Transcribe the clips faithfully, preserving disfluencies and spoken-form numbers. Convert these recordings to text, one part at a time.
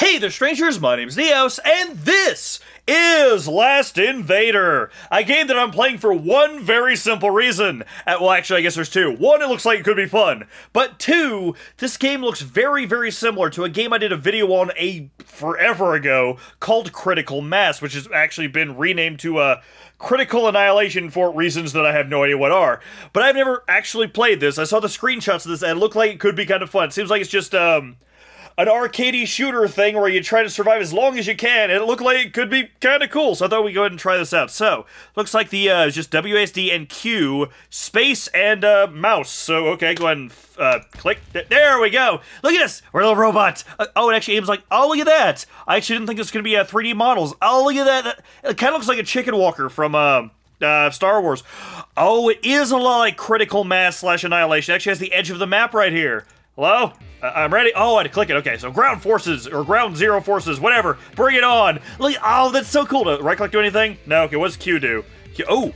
Hey there, strangers, my name's Neos, and this is Last Invader, a game that I'm playing for one very simple reason. Uh, well, actually, I guess there's two. One, it looks like it could be fun. But two, this game looks very, very similar to a game I did a video on a forever ago called Critical Mass, which has actually been renamed to a Critical Annihilation for reasons that I have no idea what are. But I've never actually played this. I saw the screenshots of this, and it looked like it could be kind of fun. It seems like it's just, um... an arcadey shooter thing where you try to survive as long as you can, and it looked like it could be kind of cool, so I thought we'd go ahead and try this out. So, looks like the, uh, just W A S D and Q, space, and, uh, mouse. So, okay, go ahead and, uh, click. There we go! Look at us! We're little robots! Uh, oh, it actually aims like, oh, look at that! I actually didn't think this was gonna be, uh, three D models. Oh, look at that! It kind of looks like a chicken walker from, um... Uh, Uh, Star Wars. Oh, it is a lot like Critical Mass slash Annihilation. It actually has the edge of the map right here. Hello? Uh, I'm ready. Oh, I had to click it. Okay, so ground forces, or ground zero forces, whatever. Bring it on. Look, oh, that's so cool. To right click do anything? No, okay, what does Q do? Q, oh,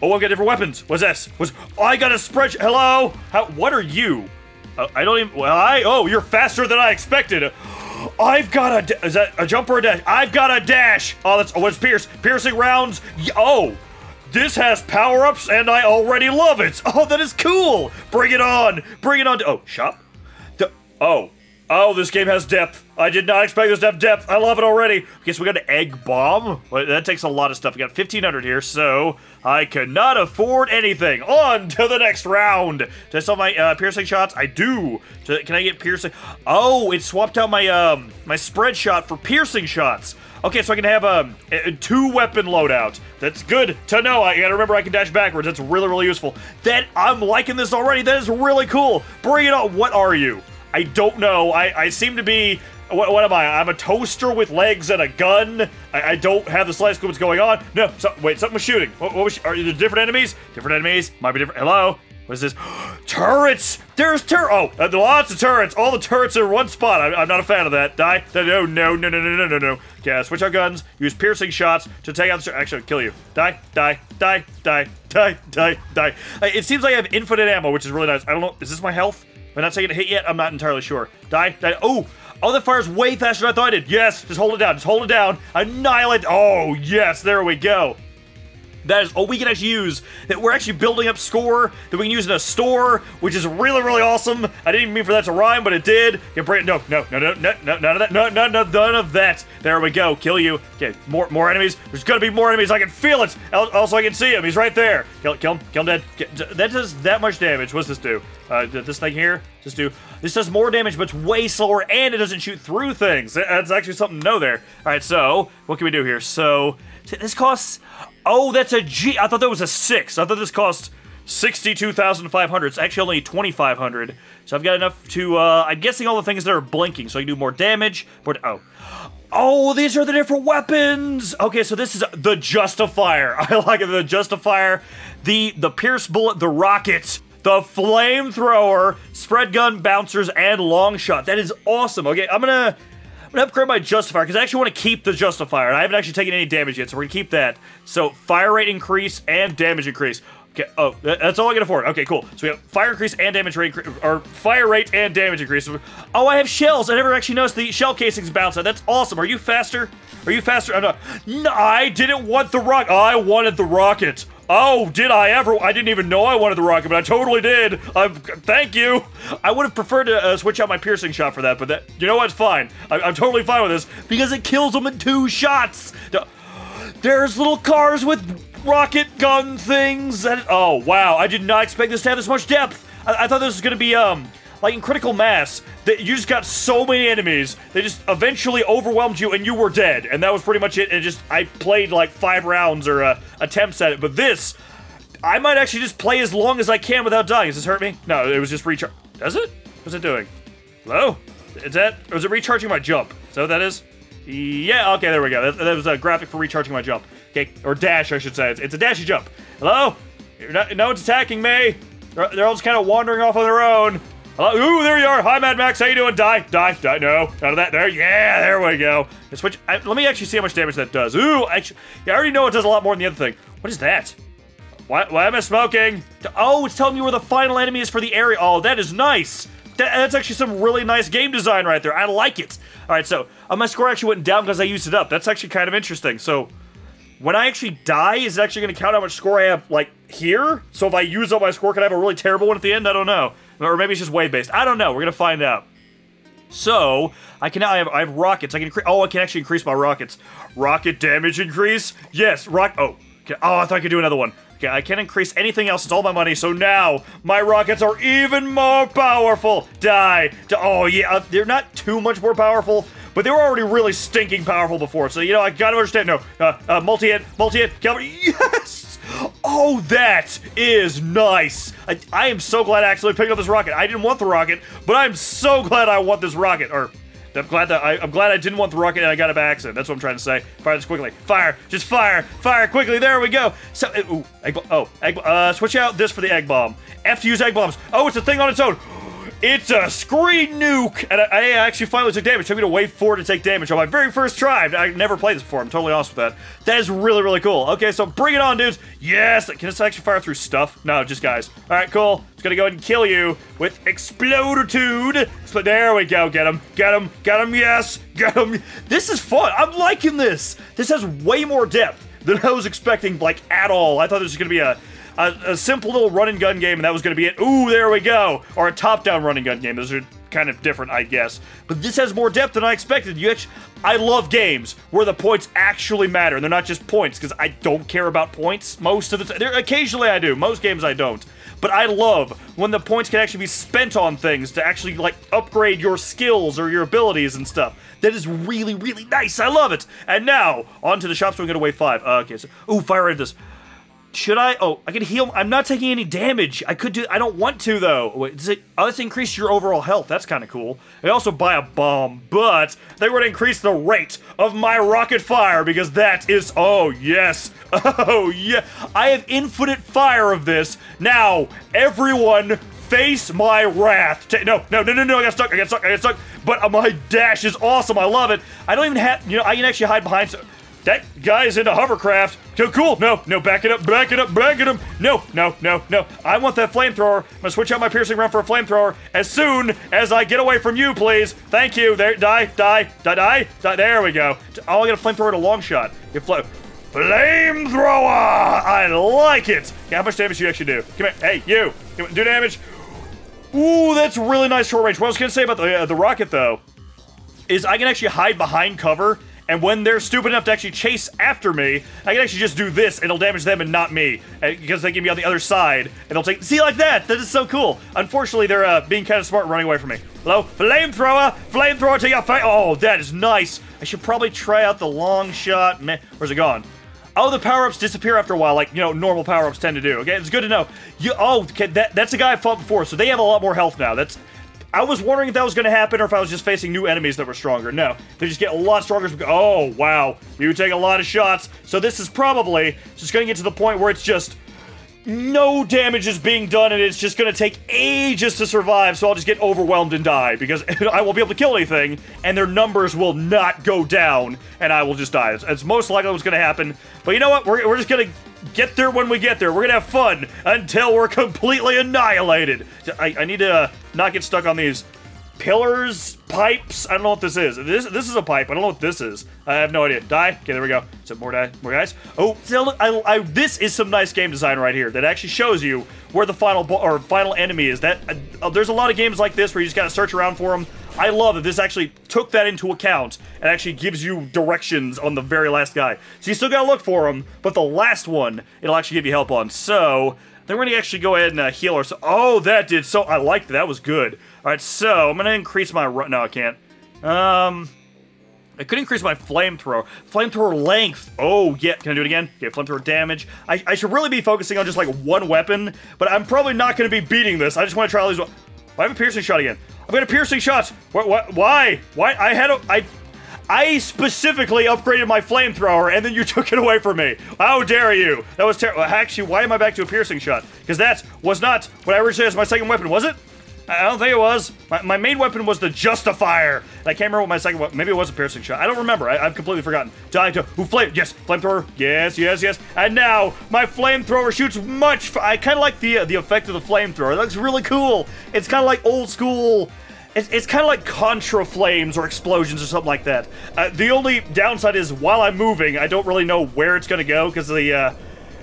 oh, I've got different weapons. What's this? What's, oh, I got a spreadsheet. Hello? How, what are you? Uh, I don't even, well, I, oh, you're faster than I expected. I've got a, is that a jump or a dash? I've got a dash. Oh, that's, oh, it's Pierce. Piercing rounds. Oh, this has power-ups, and I already love it. Oh, that is cool. Bring it on. Bring it on to, oh, shop. Oh. Oh, this game has depth. I did not expect this to have depth. I love it already. Guess we got an egg bomb. Well, that takes a lot of stuff. We got fifteen hundred here, so I could not afford anything. On to the next round. Did I sell my uh, piercing shots? I do. Can I get piercing? Oh, it swapped out my um my spread shot for piercing shots. Okay, so I can have um, a two weapon loadout. That's good to know. I gotta remember I can dash backwards. That's really, really useful. That I'm liking this already. That is really cool. Bring it on. What are you? I don't know. I, I seem to be... What, what am I? I'm a toaster with legs and a gun. I, I don't have the slightest clue what's going on. No, so, wait, something was shooting. What, what was, are there different enemies? Different enemies. Might be different. Hello? What is this? Turrets! There's tur- Oh, uh, lots of turrets. All the turrets in one spot. I, I'm not a fan of that. Die. No, no, no, no, no, no, no, no. Yeah, switch our guns. Use piercing shots to take out the... Actually, kill you. Die, die, die, die, die, die, die. Uh, it seems like I have infinite ammo, which is really nice. I don't know. Is this my health? Am I not taking a hit yet? I'm not entirely sure. Die, die. Oh, oh, that fires way faster than I thought it did. Yes, just hold it down. Just hold it down. Annihilate. Oh, yes, there we go. That is, oh, we can actually use, that we're actually building up score that we can use in a store, which is really, really awesome. I didn't even mean for that to rhyme, but it did. Yeah, bring it, no, no, no, no, no, no, none of that, no, no, no, none of that. There we go, kill you. Okay, more, more enemies. There's gonna be more enemies, I can feel it. Also, I can see him, he's right there. Kill, kill him, kill him dead. Get, that does that much damage, what's this do? Uh, this thing here, just do, this does more damage, but it's way slower, and it doesn't shoot through things. That's actually something to know there. All right, so, what can we do here? So, this costs, oh, that's a G. I thought that was a six. I thought this cost sixty-two thousand five hundred. It's actually only twenty-five hundred. So I've got enough to, uh, I'm guessing all the things that are blinking. So I can do more damage. More, oh. Oh, these are the different weapons. Okay, so this is the Justifier. I like it. The Justifier, the, the Pierce Bullet, the Rocket, the Flamethrower, Spread Gun, Bouncers, and Long Shot. That is awesome. Okay, I'm gonna... I'm gonna upgrade my Justifier, because I actually want to keep the Justifier, and I haven't actually taken any damage yet, so we're gonna keep that. So, fire rate increase and damage increase. Okay, oh, that's all I can afford. Okay, cool. So we have fire increase and damage rate, or fire rate and damage increase. Oh, I have shells! I never actually noticed the shell casings bounce out. That's awesome. Are you faster? Are you faster? I'm not. No, I didn't want the rock. I wanted the rocket. Oh, did I ever? I didn't even know I wanted the rocket, but I totally did. I'm, thank you. I would have preferred to uh, switch out my piercing shot for that, but that, you know what's fine. I, I'm totally fine with this because it kills them in two shots. There's little cars with rocket gun things. And, oh, wow. I did not expect this to have this much depth. I, I thought this was going to be, um, like in Critical Mass, that you just got so many enemies, they just eventually overwhelmed you and you were dead. And that was pretty much it. And just, I played like five rounds or uh, attempts at it, but this, I might actually just play as long as I can without dying. Does this hurt me? No, it was just recharge. Does it? What's it doing? Hello? Is that, or is it recharging my jump? Is that what that is? Yeah, okay, there we go. That, that was a graphic for recharging my jump. Okay, or dash, I should say. It's, it's a dashy jump. Hello? You're not, no one's attacking me. They're, they're all just kind of wandering off on their own. Hello? Ooh, there you are. Hi, Mad Max. How you doing? Die, die, die. No, out of that. There, yeah, there we go. Switch. I, let me actually see how much damage that does. Ooh, actually, yeah, I already know it does a lot more than the other thing. What is that? Why, why am I smoking? Oh, it's telling me where the final enemy is for the area. Oh, that is nice. That's actually some really nice game design right there. I like it. All right, so uh, my score actually went down because I used it up. That's actually kind of interesting. So when I actually die, is it actually going to count how much score I have, like, here? So if I use up my score, can I have a really terrible one at the end? I don't know. Or maybe it's just wave-based. I don't know. We're going to find out. So, I can now, I have, I have rockets. I can increase, oh, I can actually increase my rockets. Rocket damage increase? Yes, rock, oh. Okay. Oh, I thought I could do another one. Okay, I can't increase anything else. It's all my money, so now my rockets are even more powerful. Die. Die. Oh, yeah, uh, they're not too much more powerful, but they were already really stinking powerful before, so, you know, I gotta understand, no. Uh, uh, multi-hit, multi-hit, yes! Oh, that is nice. I, I am so glad I actually picked up this rocket. I didn't want the rocket, but I'm so glad I want this rocket. Or, I'm glad that I, I'm glad I didn't want the rocket and I got it by accident. That's what I'm trying to say. Fire this quickly. Fire. Just fire. Fire quickly. There we go. So, ooh, egg bomb. Oh, egg, uh, switch out this for the egg bomb. F to use egg bombs. Oh, it's a thing on its own. It's a screen nuke! And I, I actually finally took damage. It took me to wave four to take damage on my very first try. I never played this before. I'm totally honest with that. That is really, really cool. Okay, so bring it on, dudes. Yes! Can this actually fire through stuff? No, just guys. All right, cool. It's gonna go ahead and kill you with Exploditude. So there we go. Get him. Get him. Get him. Yes. Get him. This is fun. I'm liking this. This has way more depth than I was expecting, like, at all. I thought this was gonna be a... A, a simple little run-and-gun game, and that was going to be it. Ooh, there we go! Or a top-down run-and-gun game. Those are kind of different, I guess. But this has more depth than I expected. You actually, I love games where the points actually matter. They're not just points, because I don't care about points most of the time. Occasionally I do. Most games I don't. But I love when the points can actually be spent on things to actually, like, upgrade your skills or your abilities and stuff. That is really, really nice. I love it! And now, on to the shop, so we're going to wave five. Uh, okay, so... Ooh, fire rate this. Should I? Oh, I can heal. I'm not taking any damage. I could do. I don't want to, though. Wait, does it? Oh, let's increase your overall health. That's kind of cool. I also buy a bomb, but they were to increase the rate of my rocket fire because that is. Oh, yes. Oh, yeah. I have infinite fire of this. Now, everyone, face my wrath. Ta no, no, no, no, no. I got stuck. I got stuck. I got stuck. But uh, my dash is awesome. I love it. I don't even have. You know, I can actually hide behind. So that guy's into hovercraft. So cool. No, no, back it up, back it up, back it up. No, no, no, no. I want that flamethrower. I'm gonna switch out my piercing round for a flamethrower as soon as I get away from you, please. Thank you. There, die, die, die, die, die. There we go. Oh, I got a flamethrower and a long shot. You float. Flamethrower! I like it. Okay, how much damage do you actually do? Come here. Hey, you. Do damage. Ooh, that's really nice short range. What I was gonna say about the, uh, the rocket, though, is I can actually hide behind cover. And when they're stupid enough to actually chase after me, I can actually just do this, and it'll damage them and not me. Because they can be on the other side, and they'll take- See, like that! That is so cool! Unfortunately, they're uh, being kind of smart and running away from me. Hello? Flamethrower! Flamethrower to your face! Oh, that is nice! I should probably try out the long shot. Meh. Where's it gone? Oh, the power-ups disappear after a while, like, you know, normal power-ups tend to do. Okay, it's good to know. You- Oh, okay, that, that's a guy I fought before, so they have a lot more health now. That's- I was wondering if that was going to happen or if I was just facing new enemies that were stronger. No, they just get a lot stronger. Oh, wow. You take a lot of shots. So this is probably just going to get to the point where it's just no damage is being done and it's just going to take ages to survive. So I'll just get overwhelmed and die because I won't be able to kill anything and their numbers will not go down and I will just die. It's, it's most likely what's going to happen. But you know what? We're, we're just going to... Get there when we get there. We're gonna have fun until we're completely annihilated. I, I need to uh, not get stuck on these pillars, pipes. I don't know what this is. This this is a pipe. I don't know what this is. I have no idea. Die. Okay, there we go. So more die, more guys. Oh, so I, I, this is some nice game design right here that actually shows you where the final bo or final enemy is. That uh, there's a lot of games like this where you just gotta search around for them. I love that this actually took that into account and actually gives you directions on the very last guy. So you still gotta look for him, but the last one, it'll actually give you help on. So, then we're gonna actually go ahead and uh, heal ourselves. Oh, that did so- I liked that. That was good. Alright, so, I'm gonna increase my- no, I can't. Um... I could increase my flamethrower. Flamethrower length. Oh, yeah. Can I do it again? Okay, flamethrower damage. I, I should really be focusing on just, like, one weapon, but I'm probably not gonna be beating this. I just wanna try all these- I have a piercing shot again. I've got a piercing shot! What, what, why? Why? I had a- I- I specifically upgraded my flamethrower, and then you took it away from me. How dare you! That was terrible. Actually, why am I back to a piercing shot? Because that was not what I originally had as my second weapon, was it? I don't think it was. My, my main weapon was the Justifier. And I can't remember what my second weapon. Maybe it was a piercing shot. I don't remember. I, I've completely forgotten. Died to who flame? Yes, flamethrower. Yes, yes, yes. And now my flamethrower shoots much. F I kind of like the uh, the effect of the flamethrower. It looks really cool. It's kind of like old school. It's, it's kind of like Contra flames or explosions or something like that. Uh, the only downside is while I'm moving, I don't really know where it's going to go because the uh,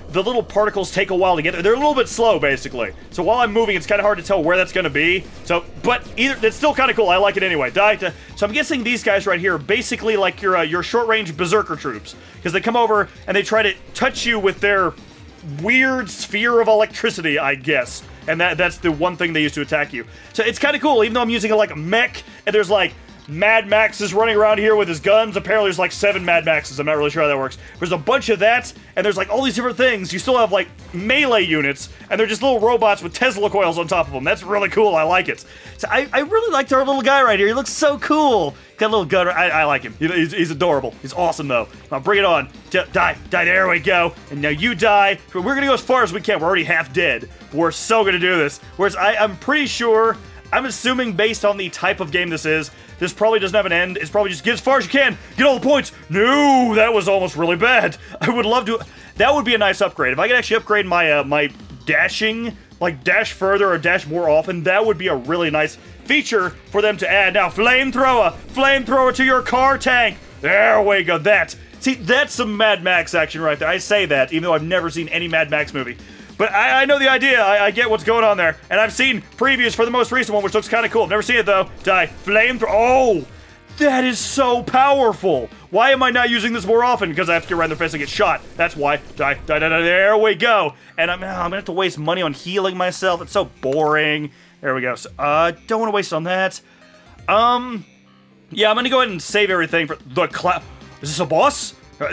the little particles take a while to get there. They're a little bit slow, basically. So while I'm moving, it's kind of hard to tell where that's going to be. So, but either it's still kind of cool. I like it anyway. Die to, so I'm guessing these guys right here are basically like your uh, your short-range berserker troops because they come over and they try to touch you with their weird sphere of electricity, I guess. And that, that's the one thing they used to attack you. So it's kind of cool, even though I'm using, like, a mech, and there's, like, Mad Max is running around here with his guns. Apparently there's, like, seven Mad Maxes. I'm not really sure how that works. There's a bunch of that, and there's, like, all these different things. You still have, like, melee units, and they're just little robots with Tesla coils on top of them. That's really cool. I like it. So I, I really liked our little guy right here. He looks so cool. Got a little gun. I, I like him. He, he's, he's adorable. He's awesome, though. Now, bring it on. D die. Die. There we go. And now you die. We're going to go as far as we can. We're already half dead. We're so going to do this. Whereas I, I'm pretty sure... I'm assuming based on the type of game this is, this probably doesn't have an end. It's probably just get as far as you can, get all the points. No, that was almost really bad. I would love to, that would be a nice upgrade. If I could actually upgrade my uh, my dashing, like dash further or dash more often, that would be a really nice feature for them to add. Now, flamethrower, flamethrower to your car tank. There we go, that. See, that's some Mad Max action right there. I say that, even though I've never seen any Mad Max movie. But I, I know the idea. I, I get what's going on there. And I've seen previews for the most recent one, which looks kind of cool. I've never seen it, though. Die. Flamethrower. Oh! That is so powerful! Why am I not using this more often? Because I have to get right in their face and get shot. That's why. Die. Die, die, die. There we go. And I'm, oh, I'm going to have to waste money on healing myself. It's so boring. There we go. So, uh, don't want to waste on that. Um, yeah, I'm going to go ahead and save everything for the clap. Is this a boss? Uh,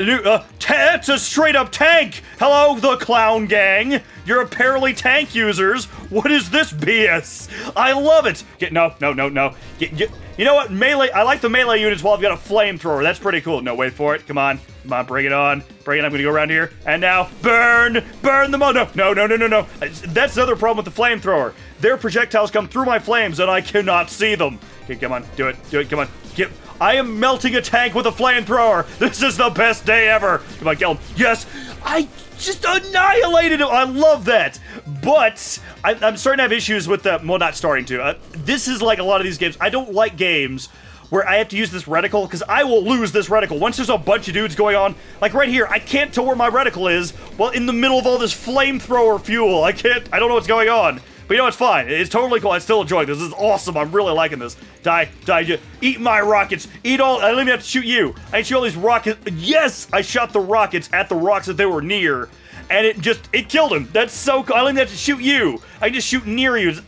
it's a straight-up tank! Hello, the clown gang! You're apparently tank users! What is this B S? I love it! Get, no, no, no, no. Get, get, you know what? Melee. I like the melee units while I've got a flamethrower. That's pretty cool. No, wait for it. Come on. Come on, bring it on. Bring it on. I'm going to go around here. And now, burn! Burn them all! No, no, no, no, no, no. That's another problem with the flamethrower. Their projectiles come through my flames and I cannot see them. Okay, come on. Do it. Do it. Come on. Get... I am melting a tank with a flamethrower. This is the best day ever. Come on, kill him. Yes, I just annihilated him. I love that. But I, I'm starting to have issues with the, well, not starting to. Uh, this is like a lot of these games. I don't like games where I have to use this reticle because I will lose this reticle. Once there's a bunch of dudes going on, like right here, I can't tell where my reticle is while in the middle of all this flamethrower fuel. I can't, I don't know what's going on. But you know, it's fine. It's totally cool. I still enjoy this. This is awesome. I'm really liking this. Die. Die. Eat my rockets. Eat all. I don't even have to shoot you. I shoot all these rockets. Yes! I shot the rockets at the rocks that they were near. And it just, it killed him. That's so cool. I don't even have to shoot you. I can just shoot near you.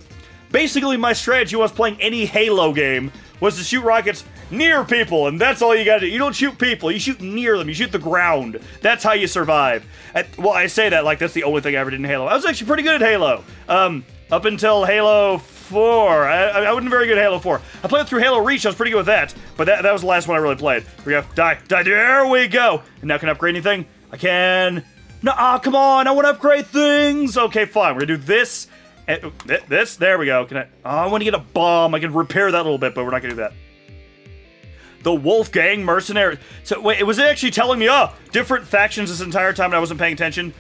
Basically, my strategy when I was playing any Halo game was to shoot rockets near people, and that's all you gotta do. You don't shoot people, you shoot near them, you shoot the ground. That's how you survive. At, well, I say that like that's the only thing I ever did in Halo. I was actually pretty good at Halo. Um... Up until Halo four. I, I wasn't very good at Halo four. I played through Halo Reach. I was pretty good with that. But that, that was the last one I really played. Here we go. Die. Die. There we go. And now can I upgrade anything? I can. No. Ah, come on. I want to upgrade things. Okay, fine. We're going to do this. And this. There we go. Can I? Oh, I want to get a bomb. I can repair that a little bit, but we're not going to do that. The Wolfgang Mercenary. So, wait. Was it actually telling me, oh, different factions this entire time and I wasn't paying attention?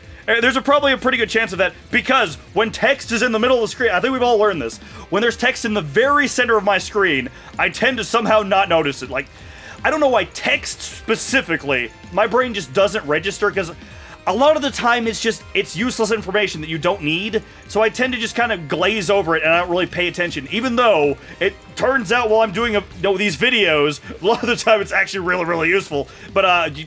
There's a, probably a pretty good chance of that, because when text is in the middle of the screen, I think we've all learned this, when there's text in the very center of my screen, I tend to somehow not notice it. Like, I don't know why text specifically, my brain just doesn't register, because a lot of the time it's just, it's useless information that you don't need, so I tend to just kind of glaze over it and I don't really pay attention, even though it turns out while I'm doing a, you know, these videos, a lot of the time it's actually really, really useful, but, uh... You,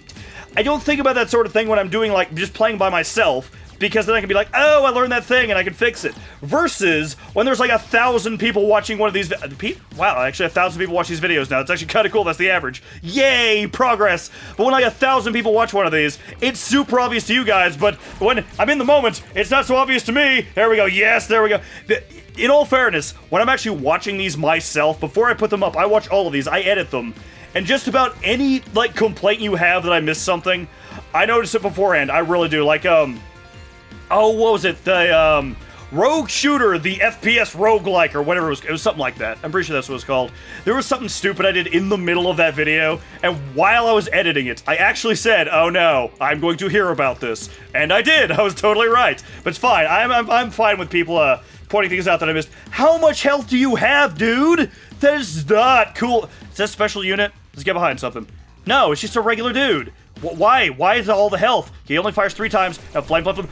I don't think about that sort of thing when I'm doing, like, just playing by myself, because then I can be like, oh, I learned that thing, and I can fix it. Versus, when there's, like, a thousand people watching one of these... Vi wow, actually, a thousand people watch these videos now. It's actually kind of cool. That's the average. Yay, progress! But when, like, a thousand people watch one of these, it's super obvious to you guys, but when I'm in the moment, it's not so obvious to me. There we go. Yes, there we go. The in all fairness, when I'm actually watching these myself, before I put them up, I watch all of these. I edit them. And just about any, like, complaint you have that I missed something, I notice it beforehand. I really do. Like, um... Oh, what was it? The, um... Rogue Shooter, the F P S roguelike, or whatever it was. It was something like that. I'm pretty sure that's what it was called. There was something stupid I did in the middle of that video, and while I was editing it, I actually said, oh no, I'm going to hear about this. And I did. I was totally right. But it's fine. I'm, I'm, I'm fine with people uh, pointing things out that I missed. How much health do you have, dude? That is not cool. Is that a special unit? Let's get behind something. No, it's just a regular dude. Why? Why is all the health? He only fires three times. Now flame, flame, flame.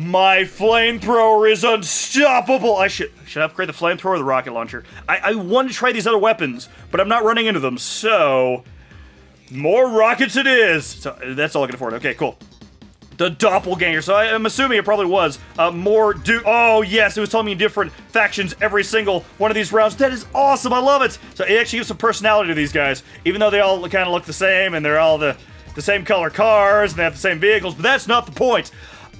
My flamethrower is unstoppable! I should should I upgrade the flamethrower or the rocket launcher? I, I want to try these other weapons, but I'm not running into them, so... More rockets it is! So that's all I can afford. Okay, cool. The doppelganger. So I, I'm assuming it probably was uh, more do- Oh, yes, it was telling me different factions every single one of these rounds. That is awesome! I love it! So it actually gives some personality to these guys, even though they all kind of look the same, and they're all the... the same color cars, and they have the same vehicles, but that's not the point.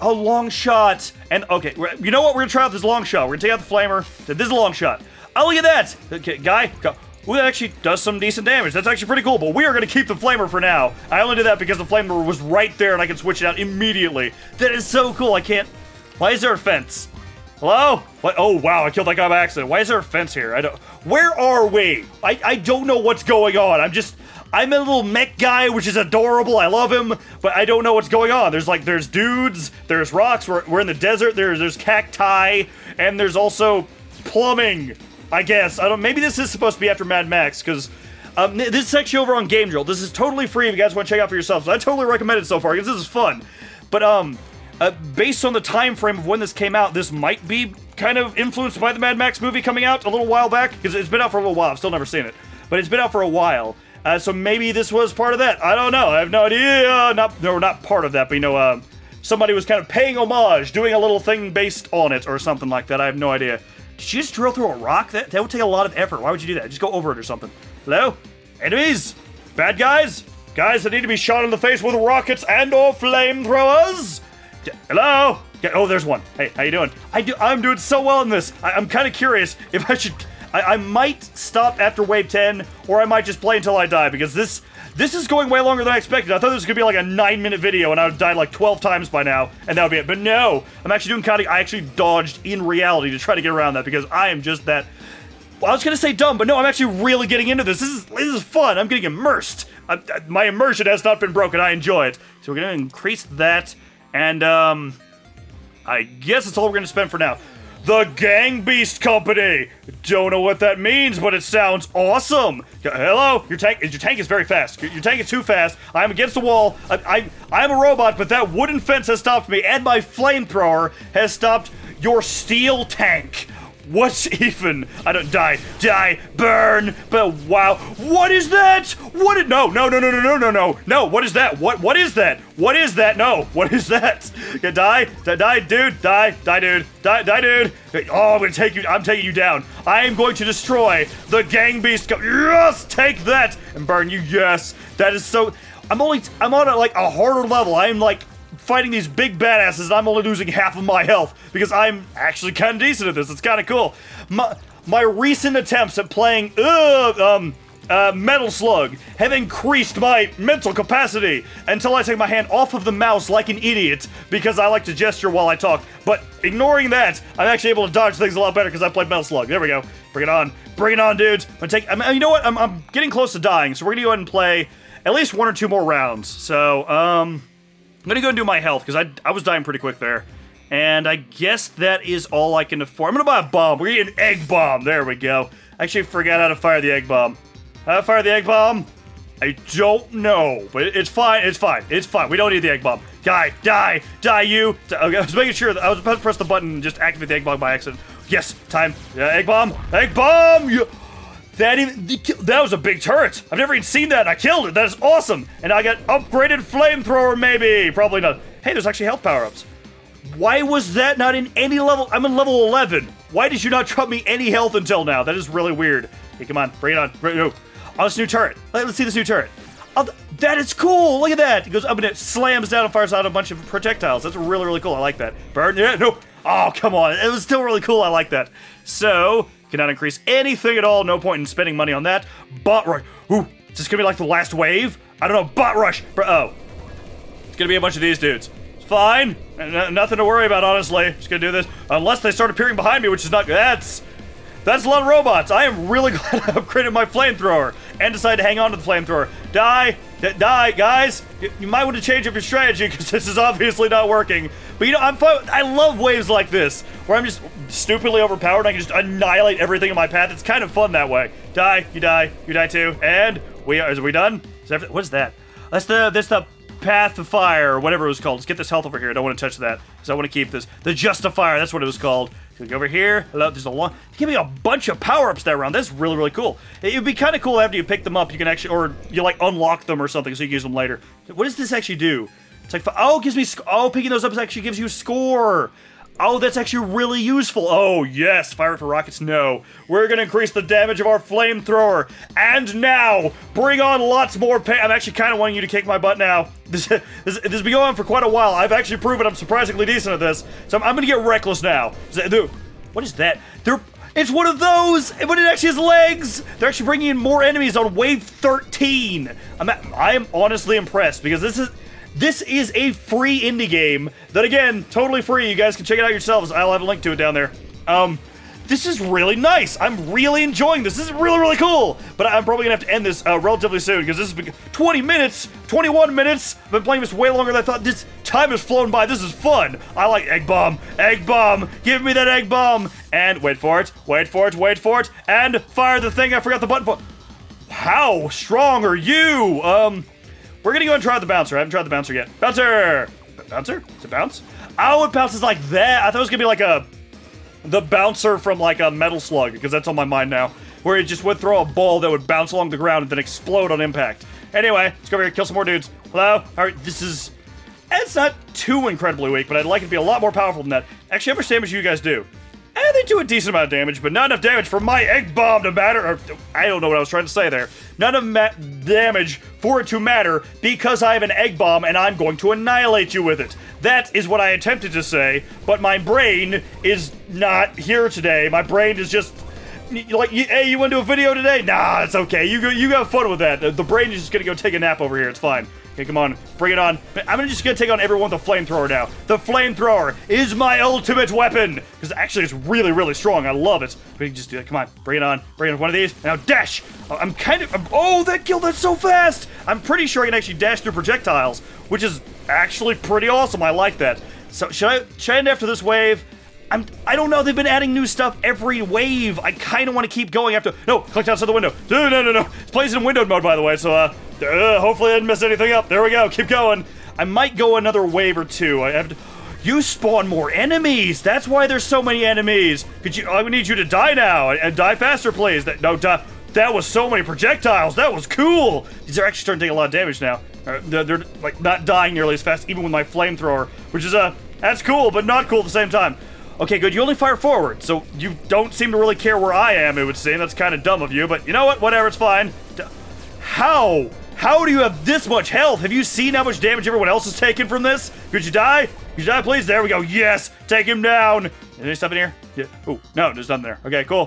A long shot, and okay, you know what? We're gonna try out this long shot. We're gonna take out the flamer. This is a long shot. Oh, look at that! Okay, guy, who actually does some decent damage. That's actually pretty cool, but we are gonna keep the flamer for now. I only did that because the flamer was right there, and I can switch it out immediately. That is so cool. I can't... Why is there a fence? Hello? What? Oh, wow, I killed that guy by accident. Why is there a fence here? I don't... Where are we? I, I don't know what's going on. I'm just... I'm a little mech guy, which is adorable, I love him, but I don't know what's going on. There's like, there's dudes, there's rocks, we're, we're in the desert, there's, there's cacti, and there's also plumbing, I guess. I don't, maybe this is supposed to be after Mad Max, because um, this is actually over on Game Drill. This is totally free if you guys want to check out for yourselves. So I totally recommend it so far, because this is fun. But um, uh, based on the time frame of when this came out, this might be kind of influenced by the Mad Max movie coming out a little while back, because it's been out for a little while, I've still never seen it, but it's been out for a while. Uh, so maybe this was part of that. I don't know. I have no idea. Not, no, not part of that, but you know, uh, somebody was kind of paying homage, doing a little thing based on it or something like that. I have no idea. Did you just drill through a rock? That, that would take a lot of effort. Why would you do that? Just go over it or something. Hello? Enemies? Bad guys? Guys that need to be shot in the face with rockets and or flamethrowers? D- Hello? Yeah, oh, there's one. Hey, how you doing? I do, I'm doing so well in this. I, I'm kind of curious if I should... I, I might stop after wave ten, or I might just play until I die, because this this is going way longer than I expected. I thought this was going to be like a nine minute video, and I would have died like twelve times by now, and that would be it. But no! I'm actually doing kind of... I actually dodged in reality to try to get around that, because I am just that... Well, I was going to say dumb, but no, I'm actually really getting into this. This is this is fun. I'm getting immersed. I, I, my immersion has not been broken. I enjoy it. So we're going to increase that, and um... I guess that's all we're going to spend for now. The Gang Beast Company! Don't know what that means, but it sounds awesome! Hello? Your tank your tank is very fast. Your, your tank is too fast. I'm against the wall. I, I, I'm a robot, but that wooden fence has stopped me, and my flamethrower has stopped your steel tank. What's even? I don't die. Die. Burn. But wow. What is that? What is... No, no, no, no, no, no, no, no. No, what is that? What? What is that? What is that? No. What is that? Yeah, die. Die, die, dude. Die. Die, dude. Die, die, dude. Oh, I'm gonna take you... I'm taking you down. I am going to destroy the Gang Beast. Yes! Take that! And burn you. Yes. That is so... I'm only... I'm on, a, like, a harder level. I am, like... fighting these big badasses, and I'm only losing half of my health, because I'm actually kind of decent at this. It's kind of cool. My, my recent attempts at playing uh, um, uh, Metal Slug have increased my mental capacity until I take my hand off of the mouse like an idiot, because I like to gesture while I talk. But ignoring that, I'm actually able to dodge things a lot better because I played Metal Slug. There we go. Bring it on. Bring it on, dudes. I'm gonna take, I mean, you know what? I'm, I'm getting close to dying, so we're going to go ahead and play at least one or two more rounds. So, um... I'm gonna go and do my health, because I, I was dying pretty quick there. And I guess that is all I can afford. I'm gonna buy a bomb. We're getting an egg bomb. There we go. I actually forgot how to fire the egg bomb. How to fire the egg bomb? I don't know. But it's fine. It's fine. It's fine. We don't need the egg bomb. Die. Die. Die, you. Okay, I was making sure that I was about to press the button and just activate the egg bomb by accident. Yes. Time. Uh, egg bomb. Egg bomb! Yeah. That even, that was a big turret. I've never even seen that. I killed it. That is awesome. And I got upgraded flamethrower, maybe. Probably not. Hey, there's actually health power-ups. Why was that not in any level? I'm in level eleven. Why did you not drop me any health until now? That is really weird. Hey, come on. Bring it on. Bring it on. Oh, this new turret. Let's see this new turret. Oh, that is cool. Look at that. It goes up and it slams down and fires out a bunch of projectiles. That's really, really cool. I like that. Burn. Yeah, no. Oh, come on. It was still really cool. I like that. So... cannot increase anything at all. No point in spending money on that. Bot rush. Ooh, is this gonna be like the last wave? I don't know. Bot rush. Bro, oh, it's gonna be a bunch of these dudes. fine. And nothing to worry about, honestly. Just gonna do this. Unless they start appearing behind me, which is not good. That's... That's a lot of robots. I am really glad I upgraded my flamethrower and decided to hang on to the flamethrower. Die. Die, guys. You might want to change up your strategy because this is obviously not working. But, you know, I'm fine. I love waves like this where I'm just stupidly overpowered and I can just annihilate everything in my path. It's kind of fun that way. Die. You die. You die, too. And we are... Is we done? Is everything, what is that? That's the... That's the... Path of Fire, or whatever it was called. Let's get this health over here. I don't want to touch that, because I want to keep this. The Justifier, that's what it was called. Go over here. Hello, there's a long... Give me a bunch of power-ups that round. That's really, really cool. It would be kind of cool after you pick them up, you can actually... Or you, like, unlock them or something, so you can use them later. What does this actually do? It's like... Oh, it gives me... Oh, picking those up actually gives you score. Oh, that's actually really useful. Oh, yes. Fire it for rockets. No. We're going to increase the damage of our flamethrower. And now, bring on lots more pain. I'm actually kind of wanting you to kick my butt now. This, this, this has been going on for quite a while. I've actually proven I'm surprisingly decent at this. So I'm, I'm going to get reckless now. Dude, what is that? They're, it's one of those, but it actually has legs. They're actually bringing in more enemies on wave thirteen. I'm, I am honestly impressed because this is... This is a free indie game that, again, totally free. You guys can check it out yourselves. I'll have a link to it down there. Um, this is really nice. I'm really enjoying this. This is really, really cool. But I'm probably going to have to end this uh, relatively soon because this is twenty minutes, twenty-one minutes. I've been playing this way longer than I thought. This time has flown by. This is fun. I like egg bomb, egg bomb. Give me that egg bomb. And wait for it, wait for it, wait for it. And fire the thing. I forgot the button for... How strong are you? Um... We're gonna go and try the bouncer. I haven't tried the bouncer yet. Bouncer! Bouncer? Is it bounce? Oh, it bounces like that. I thought it was gonna be like a... The bouncer from like a Metal Slug, because that's on my mind now. Where it just would throw a ball that would bounce along the ground and then explode on impact. Anyway, let's go over here and kill some more dudes. Hello? Alright, this is... It's not too incredibly weak, but I'd like it to be a lot more powerful than that. Actually, how much damage do you guys do? Eh, they do a decent amount of damage, but not enough damage for my egg bomb to matter. Or, I don't know what I was trying to say there. Not enough damage for it to matter because I have an egg bomb and I'm going to annihilate you with it. That is what I attempted to say, but my brain is not here today. My brain is just like, hey, you want to do a video today? Nah, it's okay. You go, you have fun with that. The brain is just going to go take a nap over here. It's fine. Okay, come on. Bring it on. I'm just going to take on everyone with a flamethrower now. The flamethrower is my ultimate weapon. Because actually, it's really, really strong. I love it. We can just do that. Come on. Bring it on. Bring in one of these. Now, dash. I'm kind of... I'm, oh, that killed that so fast. I'm pretty sure I can actually dash through projectiles, which is actually pretty awesome. I like that. So, should I, should I end after this wave? I'm, I don't know. They've been adding new stuff every wave. I kind of want to keep going after... No, clicked outside the window. No, no, no, no. It plays in windowed mode, by the way, so... uh. Uh, hopefully I didn't mess anything up. There we go. Keep going. I might go another wave or two. I have to... You spawn more enemies. That's why there's so many enemies. Could you? I would need you to die now and die faster, please. That no die. That was so many projectiles. That was cool. These are actually starting to take a lot of damage now. Uh, they're, they're like not dying nearly as fast, even with my flamethrower, which is a uh, that's cool, but not cool at the same time. Okay, good. You only fire forward, so you don't seem to really care where I am. It would seem that's kind of dumb of you, but you know what? Whatever. It's fine. D How? How do you have this much health? Have you seen how much damage everyone else has taken from this? Could you die? Could you die, please? There we go. Yes! Take him down! Any stuff in here? Yeah. Oh, no, there's nothing there. Okay, cool.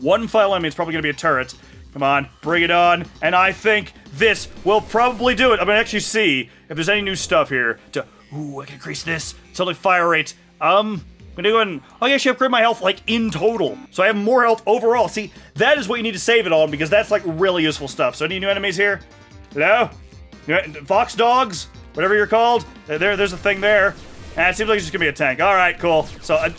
One final enemy. It's probably going to be a turret. Come on. Bring it on. And I think this will probably do it. I'm going to actually see if there's any new stuff here. To, ooh, I can increase this. It's only fire rate. Um... I'm gonna go ahead and I can actually upgrade my health like in total. So I have more health overall. See, that is what you need to save it on because that's like really useful stuff. So any new enemies here? Hello? Fox dogs? Whatever you're called? There, there's a thing there. Ah, it seems like it's just gonna be a tank. Alright, cool. So I,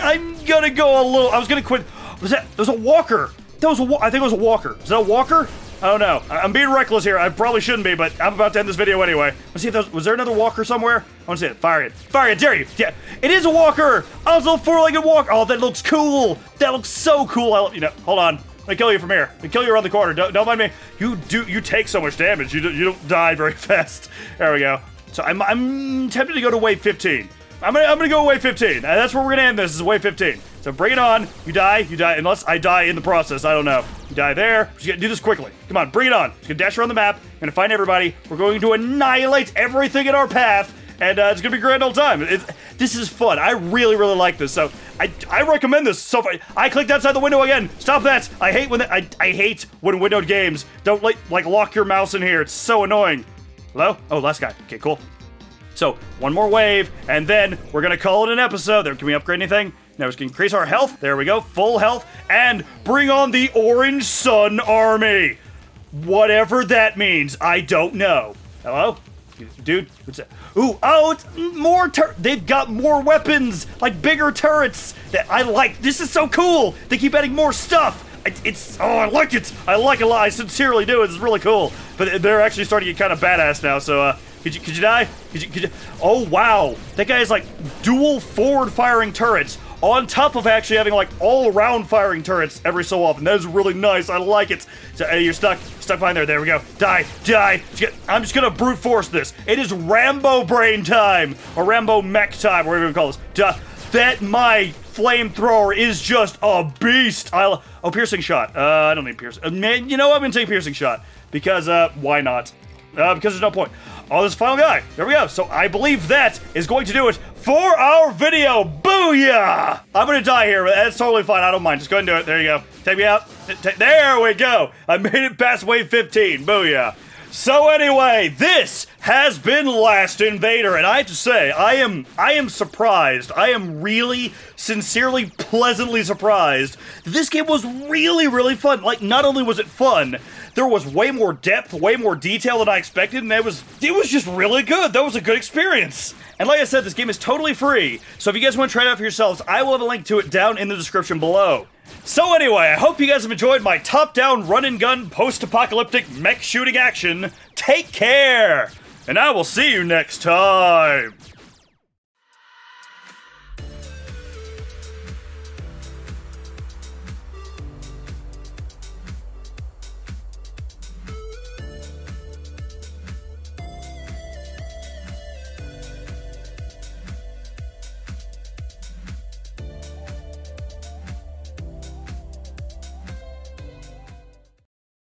I'm gonna go a little... I was gonna quit... Was that... There was a walker. That was a... I think it was a walker. Is that a walker? I don't know. I'm being reckless here. I probably shouldn't be, but I'm about to end this video anyway. Let's see if there was, was there another walker somewhere? I want to see it. Fire it. Fire it. Dare you. Yeah. It is a walker. I was a little four-legged walker. Oh, that looks cool. That looks so cool. I, you know, hold on. I'm gonna kill you from here. I'm gonna kill you around the corner. Don't, don't mind me. You do. You take so much damage. You, do, you don't die very fast. There we go. So I'm, I'm tempted to go to wave fifteen. I'm gonna, I'm gonna go wave fifteen. That's where we're gonna end this. Is wave fifteen. So bring it on. You die. You die. Unless I die in the process. I don't know. You die there. Just gotta do this quickly. Come on, bring it on. Just gonna dash around the map. Gonna find everybody. We're going to annihilate everything in our path. And uh, it's gonna be a grand old time. It's, this is fun. I really, really like this. So I, I recommend this. So far, I clicked outside the window again. Stop that! I hate when the, I, I hate when windowed games don't like like lock your mouse in here. It's so annoying. Hello? Oh, last guy. Okay, cool. So, one more wave, and then we're gonna call it an episode. There, can we upgrade anything? Now we can increase our health. There we go, full health, and bring on the Orange Sun Army. Whatever that means, I don't know. Hello? Dude, what's that? Ooh, oh, it's more tur- They've got more weapons, like bigger turrets that I like. This is so cool. They keep adding more stuff. It, it's, oh, I like it. I like it a lot. I sincerely do. It's really cool. But they're actually starting to get kind of badass now, so, uh, could you, could you die? Could you, could you? Oh, wow. That guy is like dual forward firing turrets on top of actually having like all around firing turrets every so often. That is really nice. I like it. So, uh, you're stuck. Stuck behind there. There we go. Die. Die. I'm just gonna brute force this. It is Rambo brain time. Or Rambo mech time, whatever you call this. Duh. That my flamethrower is just a beast. I'll, oh, piercing shot. Uh, I don't need piercing. Uh, man, you know what? I'm gonna take piercing shot. Because, uh, why not? Uh, because there's no point. Oh, this final guy. There we go. So I believe that is going to do it for our video. Booyah! I'm gonna die here, but that's totally fine. I don't mind. Just go ahead and do it. There you go. Take me out. There we go. I made it past wave fifteen. Booyah. So anyway, this has been Last Invader, and I have to say, I am I am surprised. I am really, sincerely, pleasantly surprised. This game was really, really fun. Like, not only was it fun, there was way more depth, way more detail than I expected, and it was it was just really good. That was a good experience. And like I said, this game is totally free, so if you guys want to try it out for yourselves, I will have a link to it down in the description below. So anyway, I hope you guys have enjoyed my top-down run-and-gun post-apocalyptic mech shooting action. Take care, and I will see you next time.